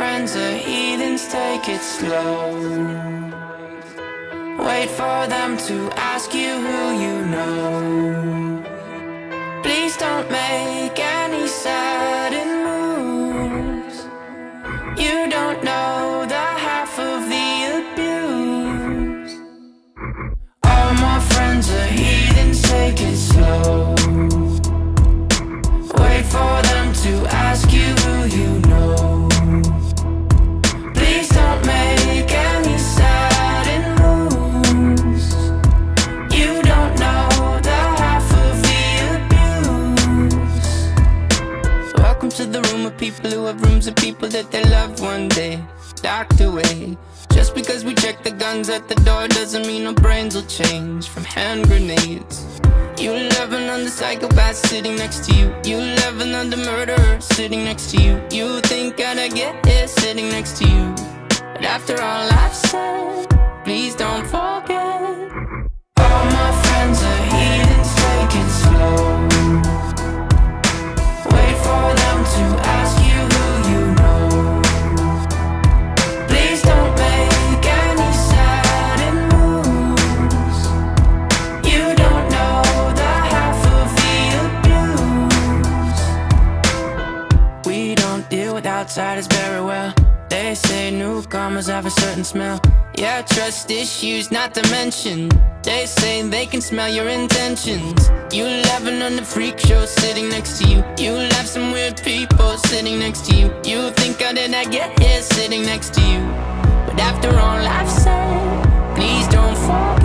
friends are heathens, take it slow. Wait for them to ask you who you know. Please don't make any sudden moves. You don't know the half of the abuse. All my friends are heathens, take it slow. Wait for them to ask you who you know. Please don't make any sudden moves. You don't know the half of the abuse. Welcome to the room of people who have rooms of people that they love one day locked away. Just because we check the guns at the door doesn't mean our brains will change from hand grenades. You love another psychopath sitting next to you. You love another murderer sitting next to you. You think I'd get it sitting next to you. But after all I've said, please don't forget. All my friends are heathens, take it slow. Wait for them to ask you who you know. Please don't make any sudden moves. You don't deal with outsiders very well. They say newcomers have a certain smell. Yeah, trust issues not to mention. They say they can smell your intentions. You laughing on the freak show sitting next to you. You love some weird people sitting next to you. You think I did not get here sitting next to you. But after all I've said, please don't fall.